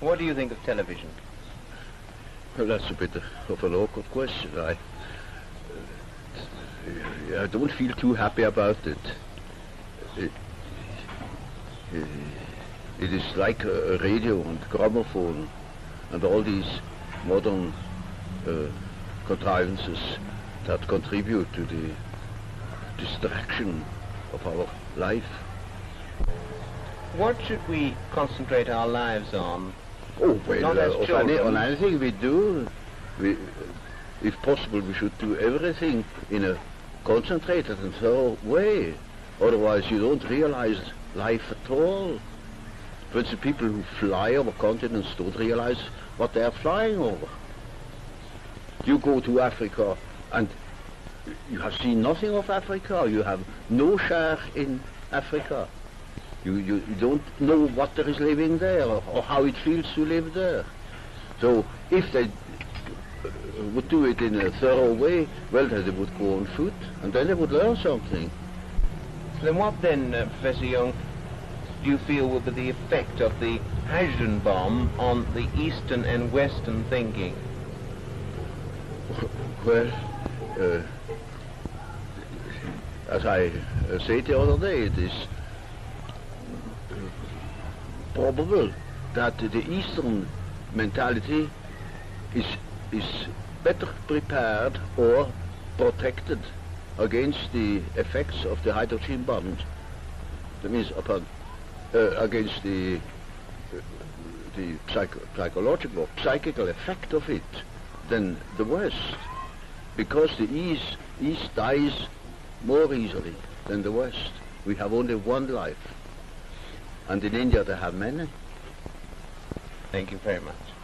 What do you think of television? Well, that's a bit of an awkward question. I don't feel too happy about it. It is like a radio and gramophone and all these modern contrivances that contribute to the distraction of our life. What should we concentrate our lives on? Oh, well, not as children. On anything we do, if possible, we should do everything in a concentrated and thorough way. Otherwise, you don't realize life at all. But the people who fly over continents don't realize what they are flying over. You go to Africa and you have seen nothing of Africa. You have no share in Africa. You don't know what there is living there or how it feels to live there. So if they would do it in a thorough way, well, then they would go on foot and then they would learn something. Then what then, Professor Jung, do you feel will be the effect of the hydrogen bomb on the Eastern and Western thinking? Well, as I said the other day, it is probable that the Eastern mentality is better prepared or protected against the effects of the hydrogen bomb. That means against the psychological, psychical effect of it than the West, because the East dies more easily than the West. We have only one life, and in India they have many. Thank you very much.